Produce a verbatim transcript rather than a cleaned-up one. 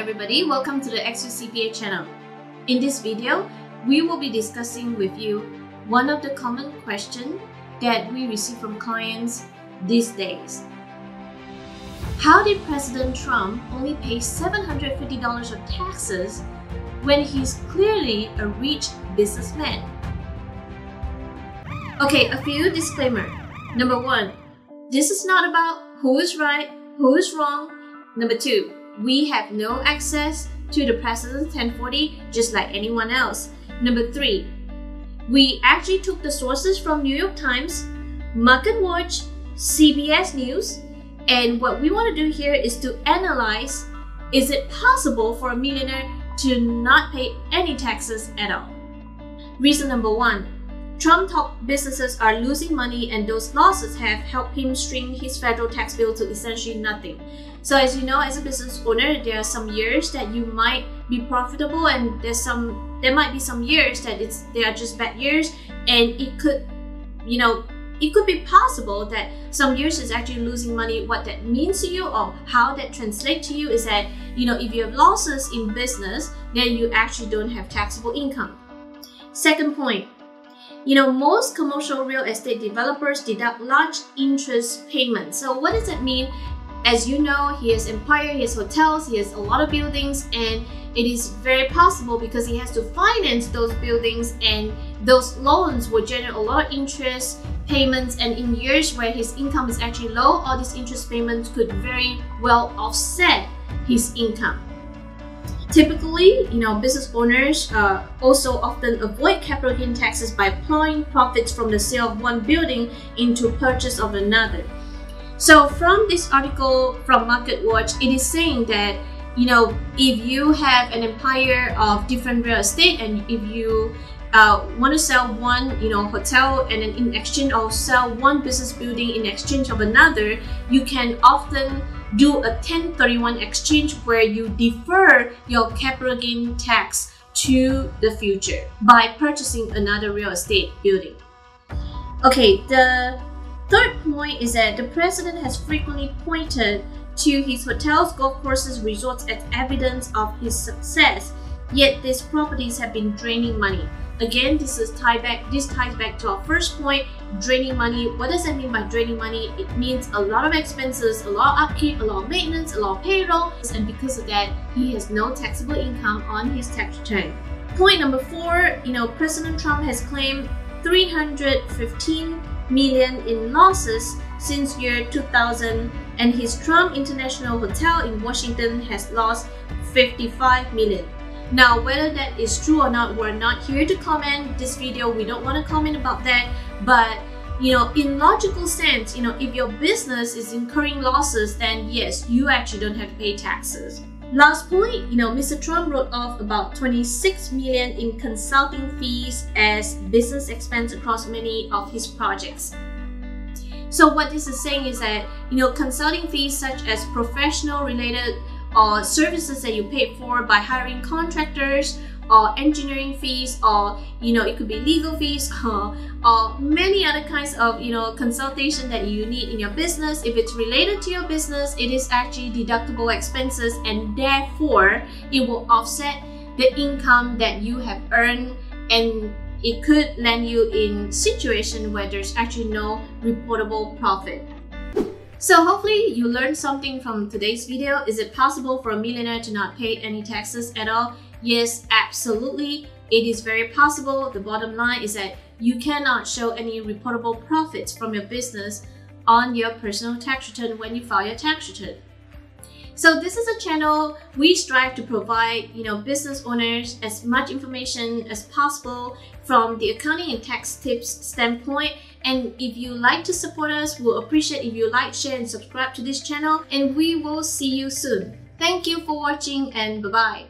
everybody, welcome to the X U C P A channel. In this video, we will be discussing with you one of the common questions that we receive from clients these days. How did President Trump only pay seven hundred fifty dollars of taxes when he's clearly a rich businessman? Okay, a few disclaimers. Number one, this is not about who is right, who is wrong. Number two, we have no access to the President's ten forty, just like anyone else. Number three, we actually took the sources from New York Times, Market Watch, C B S News, and what we want to do here is to analyze, is it possible for a millionaire to not pay any taxes at all? Reason number one, Trump top businesses are losing money, and those losses have helped him string his federal tax bill to essentially nothing. So as you know, as a business owner, there are some years that you might be profitable, and there's some there might be some years that it's they are just bad years, and it could, you know, it could be possible that some years is actually losing money. What that means to you or how that translates to you is that, you know, if you have losses in business, then you actually don't have taxable income. Second point. You know, most commercial real estate developers deduct large interest payments. So what does it mean? As you know, he has empire, he has hotels, he has a lot of buildings, and it is very possible because he has to finance those buildings, and those loans will generate a lot of interest payments, and in years where his income is actually low, all these interest payments could very well offset his income. Typically, you know, business owners uh, also often avoid capital gain taxes by plowing profits from the sale of one building into purchase of another. So from this article from Market Watch, it is saying that, you know, if you have an empire of different real estate, and if you uh, want to sell one, you know, hotel and then in exchange or sell one business building in exchange of another, you can often do a ten thirty-one exchange where you defer your capital gain tax to the future by purchasing another real estate building. Okay, the third point is that the president has frequently pointed to his hotels, golf courses, resorts as evidence of his success, yet these properties have been draining money. Again, this is tie back, this ties back to our first point, draining money. What does that mean by draining money? It means a lot of expenses, a lot of upkeep, a lot of maintenance, a lot of payroll, and because of that, he has no taxable income on his tax return. Point number four, you know, President Trump has claimed three hundred fifteen million dollars in losses since year two thousand, and his Trump International Hotel in Washington has lost fifty-five million dollars. Now, whether that is true or not, we're not here to comment this video. We don't want to comment about that. But, you know, in logical sense, you know, if your business is incurring losses, then yes, you actually don't have to pay taxes. Last point, you know, Mister Trump wrote off about twenty-six million dollars in consulting fees as business expense across many of his projects. So what this is saying is that, you know, consulting fees such as professional related or services that you pay for by hiring contractors, or engineering fees, or, you know, it could be legal fees, or, or many other kinds of, you know, consultation that you need in your business. If it's related to your business, it is actually deductible expenses, and therefore it will offset the income that you have earned, and it could land you in situation where there's actually no reportable profit. So hopefully you learned something from today's video. Is it possible for a millionaire to not pay any taxes at all? Yes, absolutely. It is very possible. The bottom line is that you cannot show any reportable profits from your business on your personal tax return when you file your tax return. So this is a channel we strive to provide, you know, business owners as much information as possible from the accounting and tax tips standpoint. And if you like to support us, we'll appreciate if you like, share, and subscribe to this channel. And we will see you soon. Thank you for watching, and bye-bye.